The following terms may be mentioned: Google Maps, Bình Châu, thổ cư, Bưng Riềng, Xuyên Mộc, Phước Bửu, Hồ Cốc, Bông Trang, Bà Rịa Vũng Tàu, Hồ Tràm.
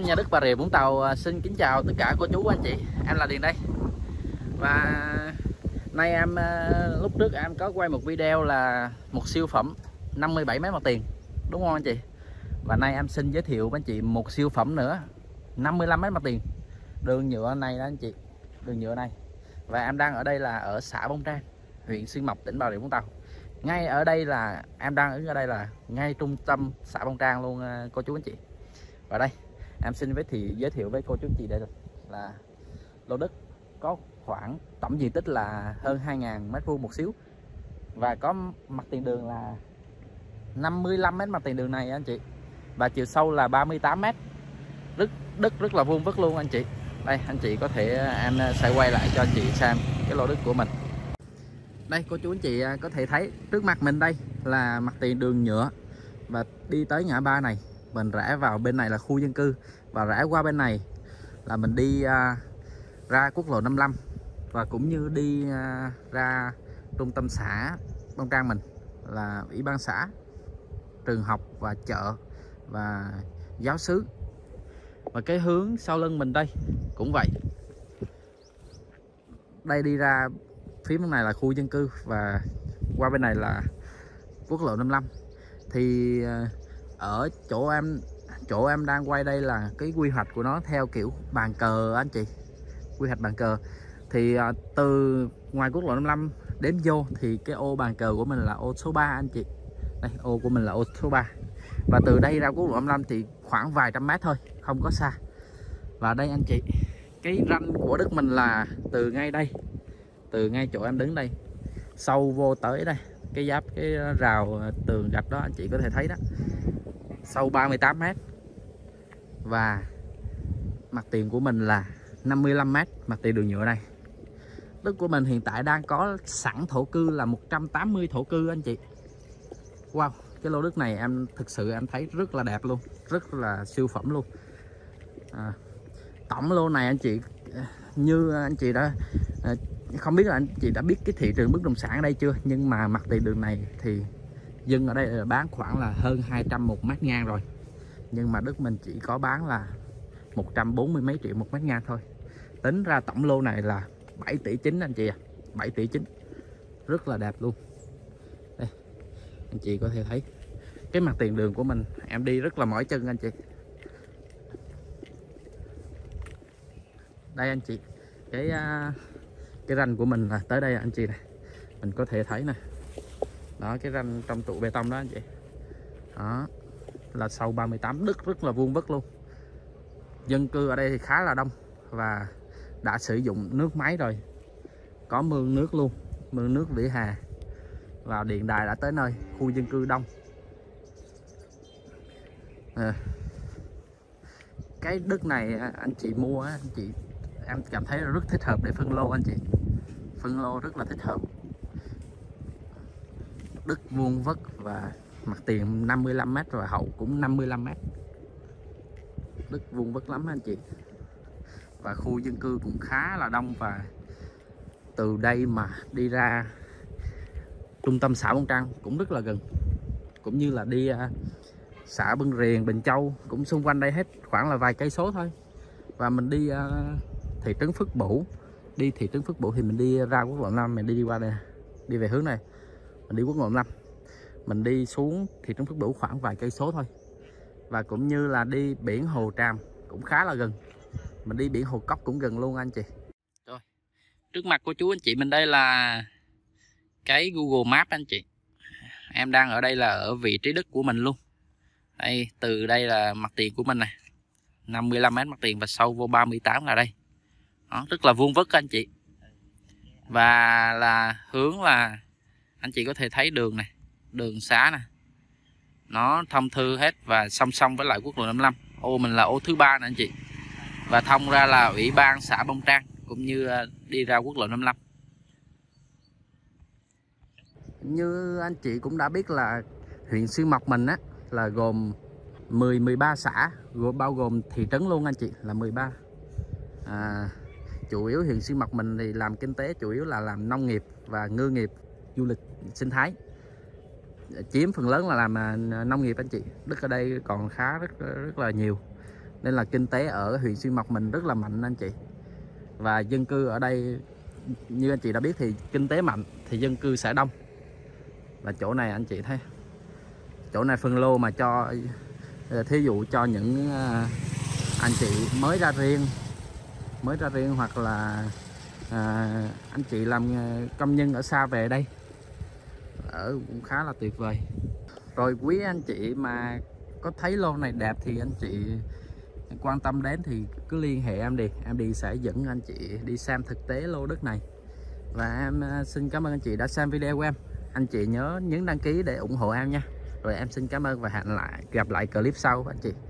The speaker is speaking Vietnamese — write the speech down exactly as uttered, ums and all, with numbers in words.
Kênh Nhà Đất Bà Rịa Vũng Tàu xin kính chào tất cả cô chú anh chị. Em là Điền đây. Và nay em lúc trước em có quay một video là một siêu phẩm năm mươi bảy mấy mặt tiền, đúng không anh chị? Và nay em xin giới thiệu với anh chị một siêu phẩm nữa năm mươi lăm mấy mặt tiền, đường nhựa này đó anh chị, đường nhựa này. Và em đang ở đây là ở xã Bông Trang, huyện Xuyên Mộc, tỉnh Bà Rịa Vũng Tàu. Ngay ở đây là em đang đứng ở đây là ngay trung tâm xã Bông Trang luôn cô chú anh chị. Và đây em xin với thì giới thiệu với cô chú chị đây là lô đất có khoảng tổng diện tích là hơn hai nghìn mét vuông một xíu, và có mặt tiền đường là năm mươi lăm mét mặt tiền đường này anh chị, và chiều sâu là ba mươi tám mét, rất đất rất là vuông vức luôn anh chị. Đây anh chị có thể em sẽ quay lại cho anh chị xem cái lô đất của mình. Đây cô chú anh chị có thể thấy trước mặt mình đây là mặt tiền đường nhựa, và đi tới ngã ba này mình rẽ vào bên này là khu dân cư, và rẽ qua bên này là mình đi à, ra quốc lộ năm mươi lăm, và cũng như đi à, ra trung tâm xã Bông Trang mình là ủy ban xã, trường học và chợ và giáo xứ. Và cái hướng sau lưng mình đây cũng vậy, đây đi ra phía bên này là khu dân cư và qua bên này là quốc lộ năm mươi lăm. Thì à, ở chỗ em chỗ em đang quay đây là cái quy hoạch của nó theo kiểu bàn cờ anh chị, quy hoạch bàn cờ. Thì à, từ ngoài quốc lộ năm mươi lăm đến vô thì cái ô bàn cờ của mình là ô số ba anh chị. Đây ô của mình là ô số ba, và từ đây ra quốc lộ năm mươi lăm thì khoảng vài trăm mét thôi, không có xa. Và đây anh chị, cái ranh của đất mình là từ ngay đây, từ ngay chỗ em đứng đây sâu vô tới đây, cái giáp cái rào tường gạch đó anh chị có thể thấy đó, sâu ba mươi tám mét, và mặt tiền của mình là năm mươi lăm mét mặt tiền đường nhựa này. Đất của mình hiện tại đang có sẵn thổ cư là một trăm tám mươi thổ cư anh chị. Wow, cái lô đất này em thực sự em thấy rất là đẹp luôn, rất là siêu phẩm luôn. À, tổng lô này anh chị, như anh chị đã không biết là anh chị đã biết cái thị trường bất động sản ở đây chưa, nhưng mà mặt tiền đường này thì dân ở đây là bán khoảng là hơn hai trăm một mét ngang rồi, nhưng mà đất mình chỉ có bán là một trăm bốn mươi mấy triệu một mét ngang thôi. Tính ra tổng lô này là bảy tỷ chín anh chị ạ, à. bảy tỷ chín, rất là đẹp luôn. Đây, anh chị có thể thấy cái mặt tiền đường của mình, em đi rất là mỏi chân anh chị. Đây anh chị, cái cái ranh của mình là tới đây anh chị này, mình có thể thấy nè. Đó, cái ranh trong trụ bê tông đó anh chị. Đó, là sâu ba mươi tám, đất rất là vuông vức luôn. Dân cư ở đây thì khá là đông, và đã sử dụng nước máy rồi, có mương nước luôn, mương nước vỉa hè, vào điện đài đã tới nơi. Khu dân cư đông à. Cái đất này anh chị mua anh chị, em cảm thấy rất thích hợp để phân lô anh chị. Phân lô rất là thích hợp, đất vuông vất và mặt tiền năm mươi lăm mét và hậu cũng năm mươi lăm mét, đất vuông vất lắm anh chị. Và khu dân cư cũng khá là đông, và từ đây mà đi ra trung tâm xã Bông Trang cũng rất là gần, cũng như là đi xã Bưng Riềng, Bình Châu cũng xung quanh đây hết, khoảng là vài cây số thôi. Và mình đi thị trấn Phước Bửu, đi thị trấn Phước Bửu thì mình đi ra quốc lộ năm, mình đi qua đây, đi về hướng này. Mình đi quốc lộ năm, mình đi xuống thị trấn Phước Bửu khoảng vài cây số thôi. Và cũng như là đi biển Hồ Tràm cũng khá là gần, mình đi biển Hồ Cốc cũng gần luôn anh chị. Rồi, trước mặt cô chú anh chị mình đây là cái Google Maps anh chị. Em đang ở đây là ở vị trí đất của mình luôn. Đây, từ đây là mặt tiền của mình này, năm mươi lăm mét mặt tiền và sâu vô ba mươi tám là đây. Đó, rất là vuông vức anh chị. Và là hướng là anh chị có thể thấy đường này, đường xá này, nó thông thư hết, và song song với lại quốc lộ năm mươi lăm. Ô mình là ô thứ ba nè anh chị, và thông ra là ủy ban xã Bông Trang cũng như đi ra quốc lộ năm mươi lăm. Như anh chị cũng đã biết là huyện Xuyên Mộc mình á là gồm mười, mười ba xã, gồm bao gồm thị trấn luôn anh chị, là mười ba. À, chủ yếu huyện Xuyên Mộc mình thì làm kinh tế chủ yếu là làm nông nghiệp và ngư nghiệp, du lịch sinh thái, chiếm phần lớn là làm nông nghiệp anh chị. Đất ở đây còn khá rất rất là nhiều, nên là kinh tế ở huyện Xuyên Mộc mình rất là mạnh anh chị. Và dân cư ở đây như anh chị đã biết thì kinh tế mạnh thì dân cư sẽ đông. Và chỗ này anh chị thấy, chỗ này phân lô mà cho, thí dụ cho những anh chị mới ra riêng, mới ra riêng hoặc là à, anh chị làm công nhân ở xa về đây ở cũng khá là tuyệt vời. Rồi quý anh chị mà có thấy lô này đẹp thì anh chị quan tâm đến thì cứ liên hệ em đi, em đi sẽ dẫn anh chị đi xem thực tế lô đất này. Và em xin cảm ơn anh chị đã xem video của em. Anh chị nhớ nhấn đăng ký để ủng hộ em nha. Rồi em xin cảm ơn và hẹn lại gặp lại clip sau anh chị.